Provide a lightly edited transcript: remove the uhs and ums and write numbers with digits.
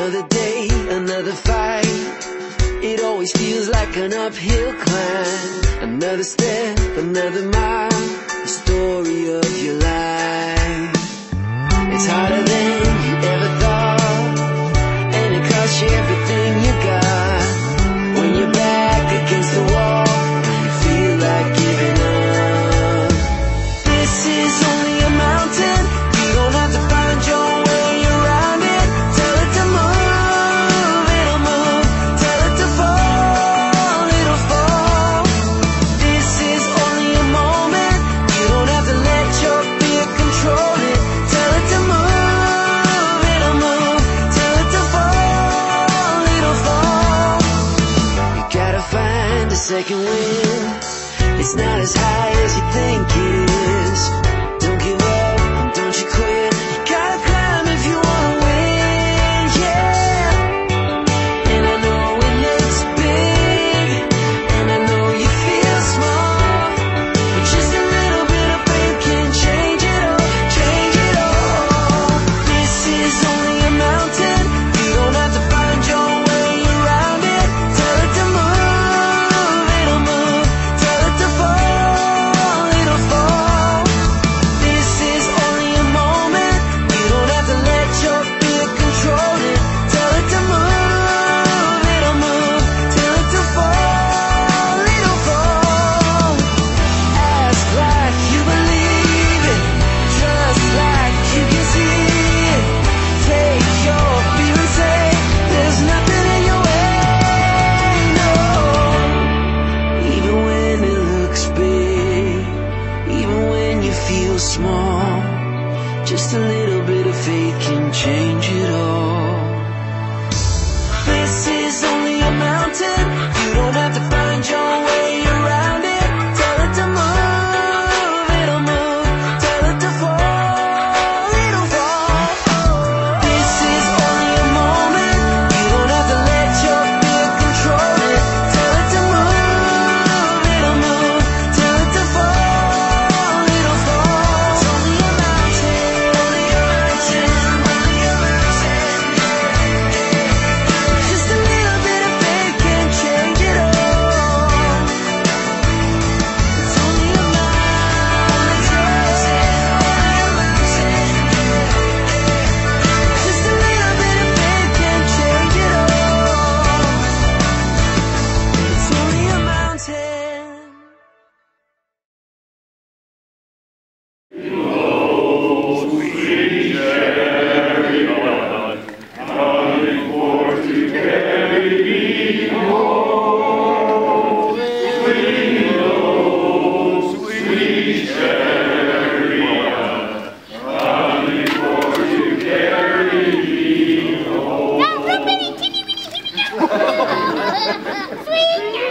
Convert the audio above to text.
Another day, another fight. It always feels like an uphill climb. Another step, another mile. The story of your life. It's harder than you ever thought, and it costs you everything you got. When you're back against the wall, you feel like giving up. This is only a mountain. You don't have to find your way. Second wind, it's not as high as you think it is. Don't give up, and don't you quit. You gotta climb if you wanna win, yeah. And I know it looks big, and I know you feel small, but just a little bit of faith can change it all, change it all. This is only a mountain. You don't have to find your way around it. Tell it to move. Small, just a little bit of faith can change it all. This is only a mountain. You don't have to find your way around it. Tell it to move. Sweet!